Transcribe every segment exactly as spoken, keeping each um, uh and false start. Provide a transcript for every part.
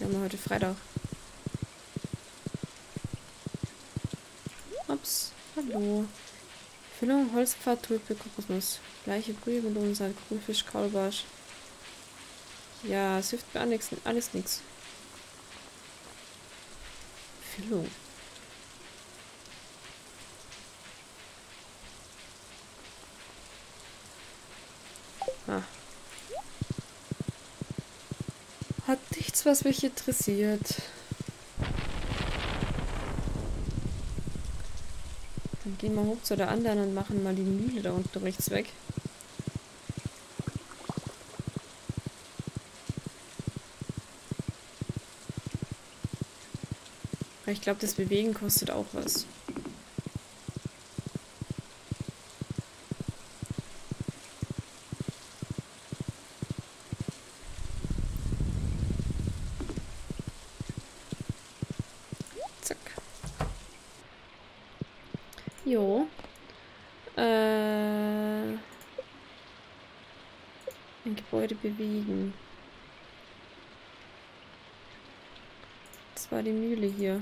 Wir haben heute Freitag. Ups, hallo. Füllung, Holzpfad, Tulpe, Kokosnuss. Gleiche Brühe mit unserem Grünfisch, Kaulbarsch. Ja, es hilft mir alles, alles nichts. Füllung. Ah. Hat nichts, was mich interessiert. Dann gehen wir hoch zu der anderen und machen mal die Mühle da unten rechts weg. Ich glaube, das Bewegen kostet auch was. Zack. Jo. Äh. Ein Gebäude bewegen. Das war die Mühle hier.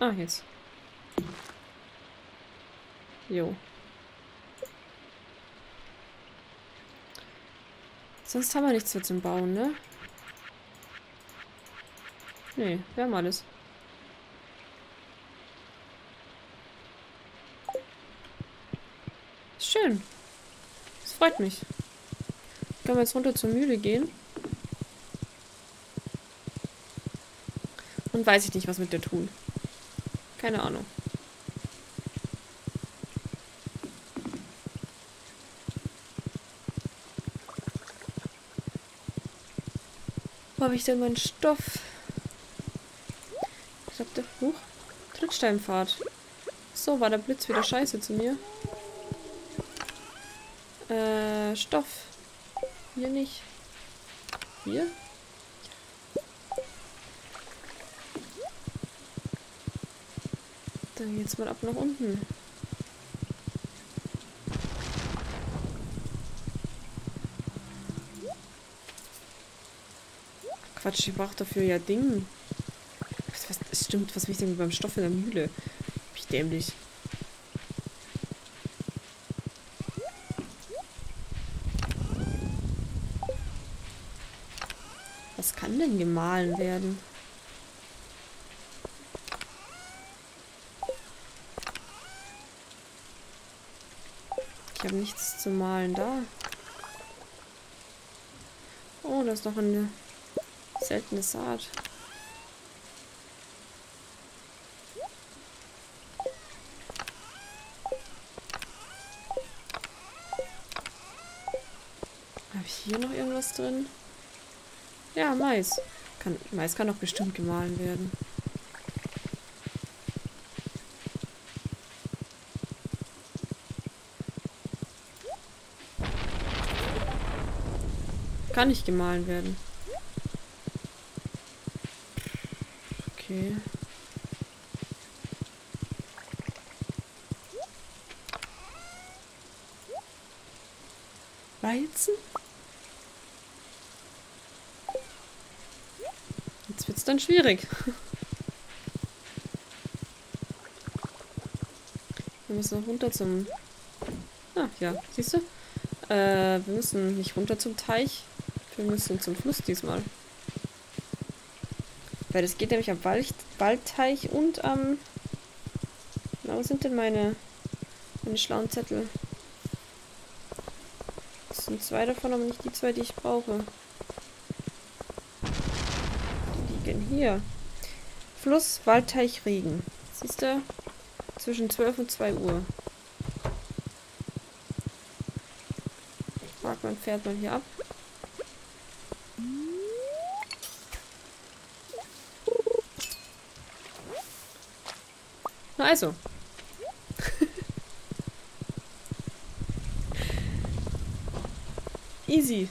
Ah, jetzt. Jo. Sonst haben wir nichts mehr zum Bauen, ne? Nee, wir haben alles. Schön. Das freut mich. Können wir jetzt runter zur Mühle gehen? Und weiß ich nicht, was mit der tun. Keine Ahnung. Wo habe ich denn meinen Stoff? Ich glaube, der Huch. Trittsteinfahrt. So, war der Blitz wieder scheiße zu mir. Äh, Stoff. Hier nicht. Hier? Dann geht's mal ab nach unten. Quatsch, ich brauche dafür ja Ding. Was, was, das stimmt, was mich denn beim Stoff in der Mühle? Bin ich dämlich. Was kann denn gemahlen werden? Ich habe nichts zu malen da. Oh, da ist noch eine seltene Saat. Habe ich hier noch irgendwas drin? Ja, Mais. Kann, Mais kann doch bestimmt gemahlen werden. Kann nicht gemahlen werden. Okay. Weizen? Jetzt wird's dann schwierig. Wir müssen noch runter zum... Ah, ja. Siehst du? Äh, wir müssen nicht runter zum Teich. Wir müssen zum Fluss diesmal. Weil das geht nämlich am Wald, Waldteich und am... Na, wo sind denn meine, meine schlauen Zettel? Das sind zwei davon, aber nicht die zwei, die ich brauche. Die liegen hier. Fluss, Waldteich, Regen. Siehst du? Zwischen zwölf und zwei Uhr. Parkt man, fährt man hier ab. Na also. Easy.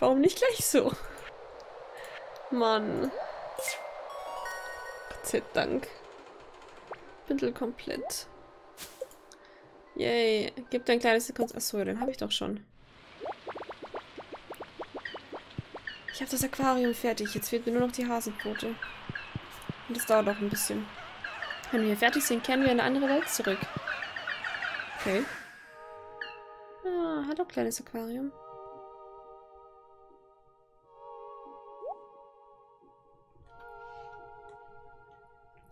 Warum nicht gleich so? Mann. Gott sei Dank. Spindel komplett. Yay. Gibt ein kleines Sekunde. Achso, den habe ich doch schon. Ich habe das Aquarium fertig. Jetzt fehlt mir nur noch die Hasenpfote. Und das dauert auch ein bisschen. Wenn wir fertig sind, kehren wir in eine andere Welt zurück. Okay. Ah, hallo, kleines Aquarium.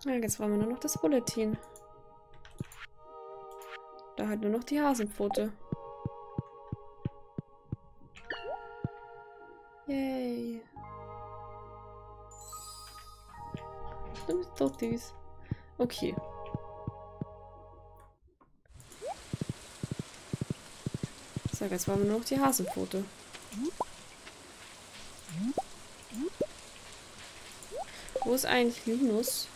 Ja, jetzt brauchen wir nur noch das Bulletin. Da halt nur noch die Hasenpfote. Yay. Du bist doch süß. Okay. So, jetzt brauchen wir nur noch die Hasenpfote. Wo ist eigentlich Linus?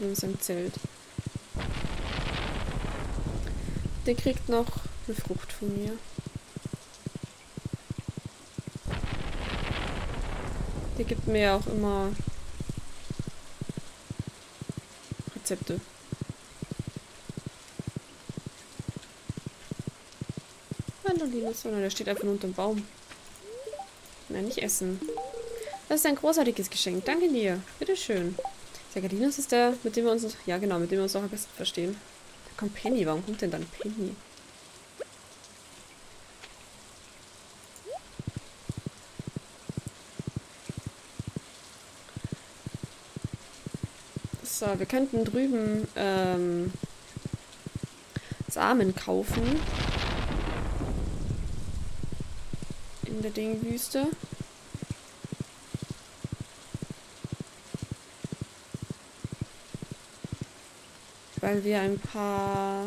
Linus im Zelt. Der kriegt noch eine Frucht von mir. Der gibt mir ja auch immer Rezepte. Hallo Linus, sondern der steht einfach nur unter dem Baum. Nein, nicht essen. Das ist ein großartiges Geschenk. Danke dir. Bitteschön. Der Linus ist der, mit dem wir uns... Ja genau, mit dem wir uns auch am besten verstehen. Da kommt Penny. Warum kommt denn dann Penny? So, wir könnten drüben ähm, Samen kaufen. In der Dingwüste. Weil wir ein paar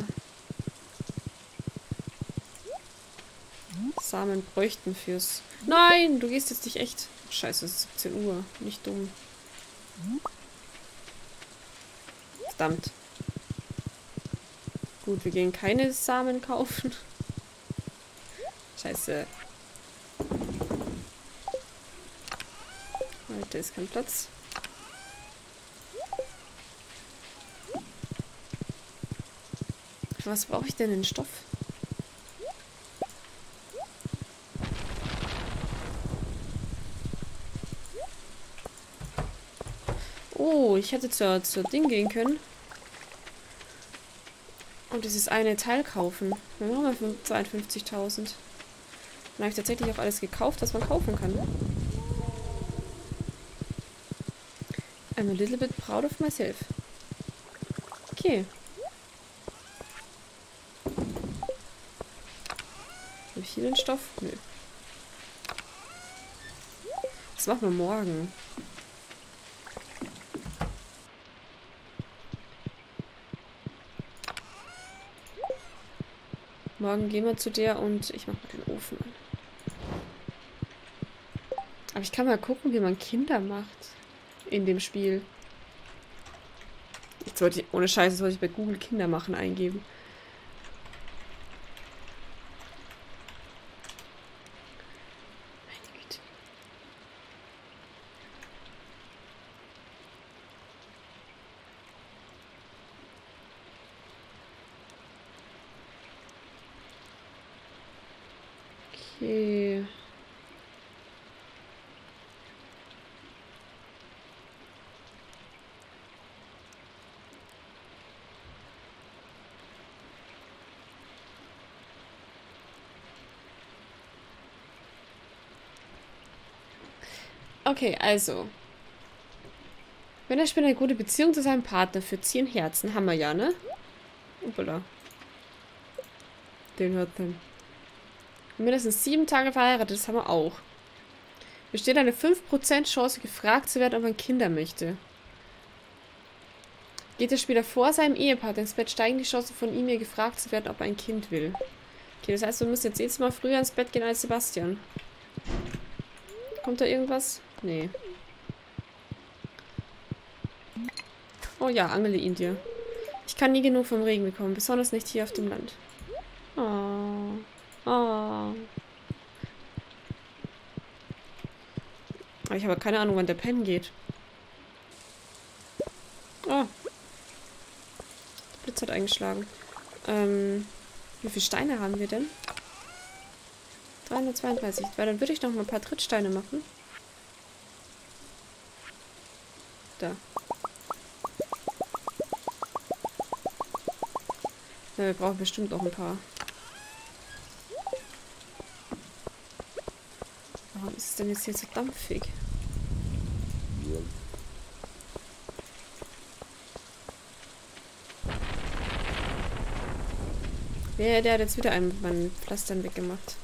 Samen bräuchten fürs... Nein, du gehst jetzt nicht echt. Scheiße, es ist siebzehn Uhr. Nicht dumm. Verdammt. Gut, wir gehen keine Samen kaufen. Scheiße. Da ist kein Platz. Für was brauche ich denn den Stoff? Oh, ich hätte zur, zur Ding gehen können. Und dieses eine Teil kaufen. Dann machen wir zweiundfünfzigtausend. Dann habe ich tatsächlich auch alles gekauft, was man kaufen kann. I'm a little bit proud of myself. Okay. Habe ich hier den Stoff? Nö. Das machen wir morgen. Morgen gehen wir zu dir und ich mache mal den Ofen an. Aber ich kann mal gucken, wie man Kinder macht. In dem Spiel. Jetzt wollte ich, ohne Scheiß, jetzt wollte ich bei Google Kinder machen eingeben. Meine Güte. Okay. Okay, also. Wenn der Spinner eine gute Beziehung zu seinem Partner für zehn Herzen, haben wir ja, ne? Uppala. Den hört man. Mindestens sieben Tage verheiratet, das haben wir auch. Besteht eine fünf Prozent Chance, gefragt zu werden, ob man Kinder möchte. Geht der Spieler vor seinem Ehepartner ins Bett, steigen die Chancen von ihm, ihr gefragt zu werden, ob er ein Kind will. Okay, das heißt, wir müssen jetzt jedes Mal früher ins Bett gehen als Sebastian. Kommt da irgendwas? Nee. Oh ja, angele ihn dir. Ich kann nie genug vom Regen bekommen, besonders nicht hier auf dem Land. Oh. Oh. Ich habe keine Ahnung, wann der Pen geht. Oh. Blitz hat eingeschlagen. Ähm, wie viele Steine haben wir denn? dreihundertzweiunddreißig. Weil dann würde ich noch mal ein paar Trittsteine machen. Da. Ja, wir brauchen bestimmt noch ein paar. Warum ist es denn jetzt hier so dampfig? Ja, der hat jetzt wieder einen mit meinen Pflastern weggemacht.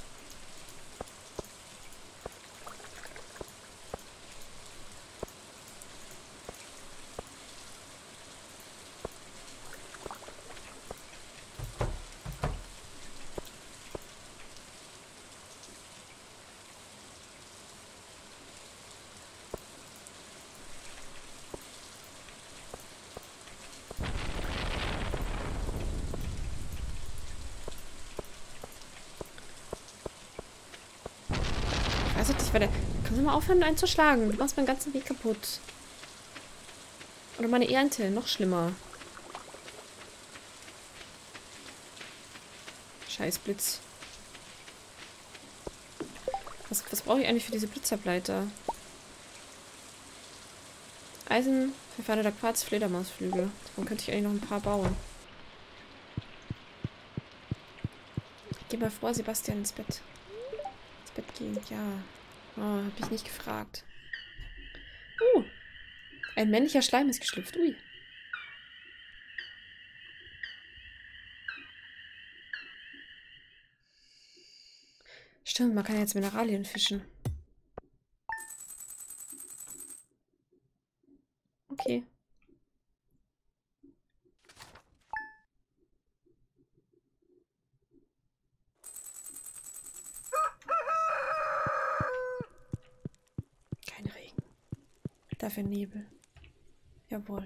Warte, kannst du mal aufhören einzuschlagen? Du machst meinen ganzen Weg kaputt. Oder meine Ernte, noch schlimmer. Scheiß Blitz. Was, was brauche ich eigentlich für diese Blitzableiter? Eisen, verfeinerter Quarz, Fledermausflügel. Davon könnte ich eigentlich noch ein paar bauen. Ich geh mal vor, Sebastian, ins Bett. Ins Bett gehen, ja. Oh, hab ich nicht gefragt. Uh, ein männlicher Schleim ist geschlüpft. Ui. Stimmt, man kann jetzt Mineralien fischen. Okay. Dafür Nebel. Jawohl.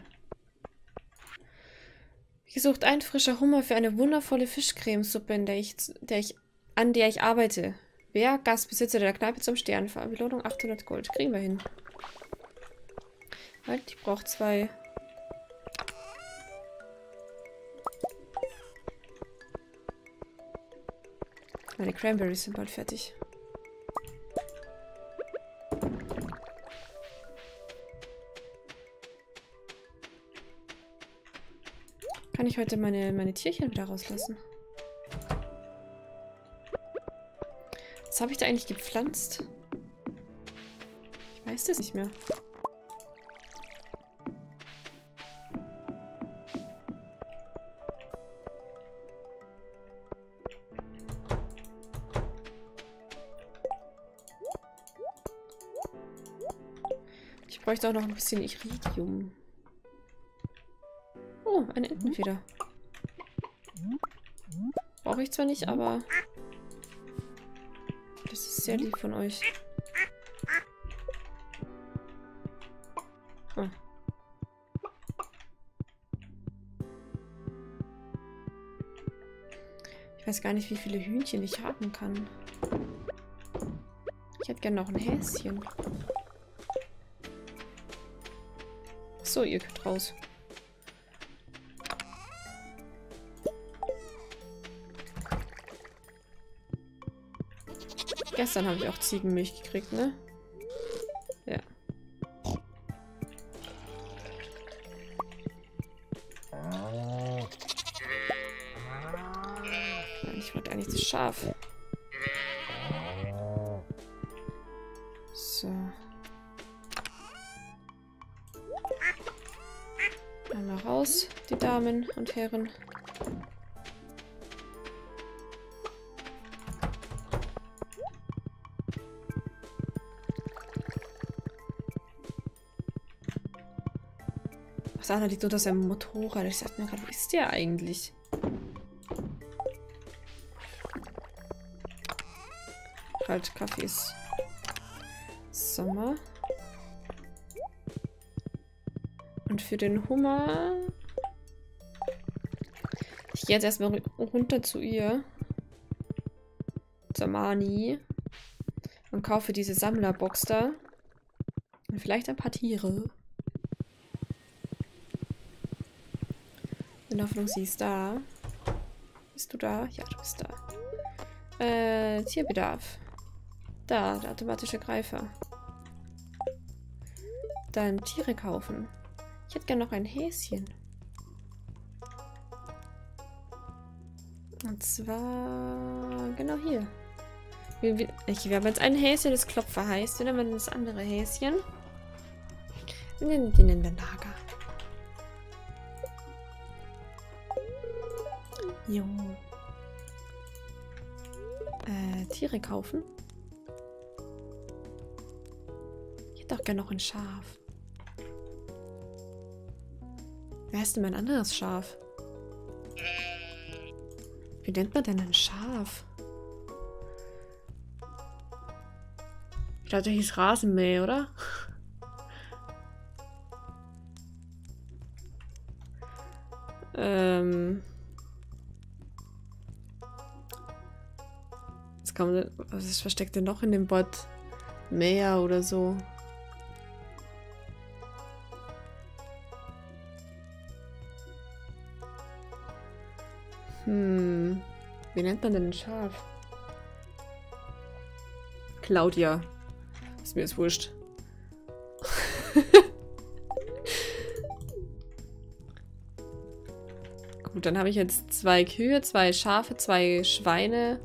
Gesucht ein frischer Hummer für eine wundervolle Fischcremesuppe, in der ich, der ich, an der ich arbeite. Wer? Gastbesitzer der Kneipe zum Stern. Belohnung achthundert Gold. Kriegen wir hin. Halt, ich brauche zwei. Meine Cranberries sind bald fertig. Kann ich heute meine, meine Tierchen wieder rauslassen? Was habe ich da eigentlich gepflanzt? Ich weiß das nicht mehr. Ich bräuchte auch noch ein bisschen Iridium. Eine Entenfeder. Brauche ich zwar nicht, aber das ist sehr lieb von euch. Hm. Ich weiß gar nicht, wie viele Hühnchen ich haben kann. Ich hätte gerne noch ein Häschen. So, ihr könnt raus. Gestern habe ich auch Ziegenmilch gekriegt, ne? Ja. Ich wollte eigentlich zu scharf. So. Einmal raus, die Damen und Herren. Da liegt unter seinem Motorrad. Ich dachte mir gerade, wo ist der eigentlich? Halt, Kaffee ist Sommer. Und für den Hummer. Ich gehe jetzt erstmal runter zu ihr. Zur Mani. Und kaufe diese Sammlerbox da. Und vielleicht ein paar Tiere. in der Hoffnung, sie ist da. Bist du da? Ja, du bist da. Äh, Tierbedarf. Da, der automatische Greifer. Dann Tiere kaufen. Ich hätte gerne noch ein Häschen. Und zwar genau hier. Wir, wir, okay, wir haben jetzt ein Häschen, das Klopfer heißt. Wir nehmen das andere Häschen. Wir nennen, die nennen wir Naga. Jo. Äh, Tiere kaufen. Ich hätte auch gerne noch ein Schaf. Wer ist denn mein anderes Schaf? Wie nennt man denn ein Schaf? Ich dachte, ich hieß Rasenmäher, oder? ähm. Was kann man denn, was ist versteckt denn noch in dem Bot? Mäher oder so. Hm. Wie nennt man denn ein Schaf? Claudia. Ist mir jetzt wurscht. Gut, dann habe ich jetzt zwei Kühe, zwei Schafe, zwei Schweine,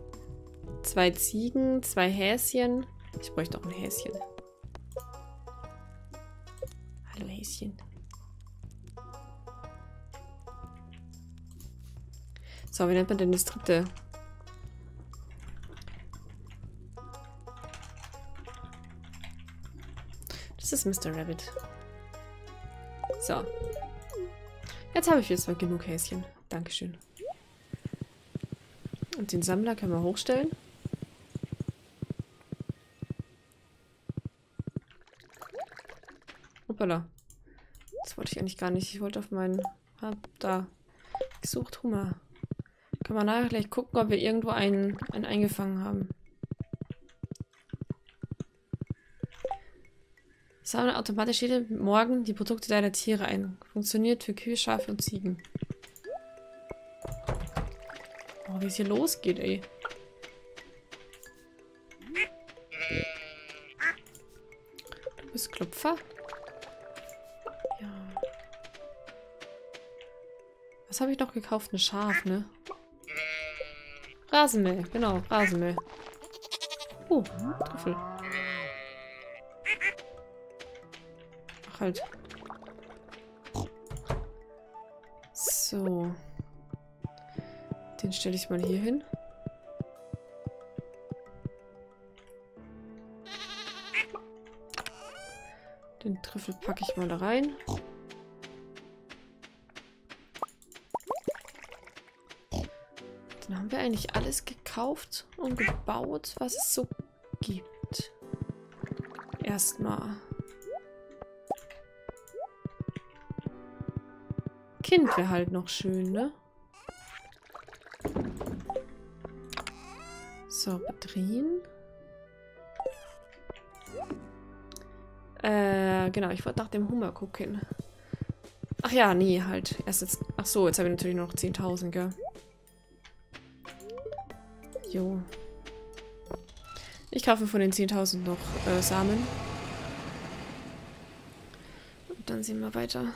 zwei Ziegen, zwei Häschen. Ich bräuchte auch ein Häschen. Hallo Häschen. So, wie nennt man denn das dritte? Das ist Mister Rabbit. So. Jetzt habe ich jetzt mal genug Häschen. Dankeschön. Und den Sammler können wir hochstellen. Hoppala. Das wollte ich eigentlich gar nicht. Ich wollte auf meinen... Hab da gesucht. Hummer. Können wir nachher gleich gucken, ob wir irgendwo einen, einen eingefangen haben. Sammle automatisch jeden Morgen die Produkte deiner Tiere ein. Funktioniert für Kühe, Schafe und Ziegen. Oh, wie es hier losgeht, ey. Du bist Klopfer? Ja. Was habe ich noch gekauft? Ein Schaf, ne? Rasenmäher, genau, Rasenmäher. Oh, Trüffel. Halt. So. Den stelle ich mal hier hin. Den Trüffel packe ich mal da rein. Dann haben wir eigentlich alles gekauft und gebaut, was es so gibt. Erstmal. Kind wäre halt noch schön, ne? So, Batterien. Äh, genau, ich wollte nach dem Hummer gucken. Ach ja, nee, halt. Erst jetzt. Ach so, jetzt habe ich natürlich noch zehntausend, gell? Jo. Ich kaufe von den zehntausend noch äh, Samen. Und dann sehen wir weiter.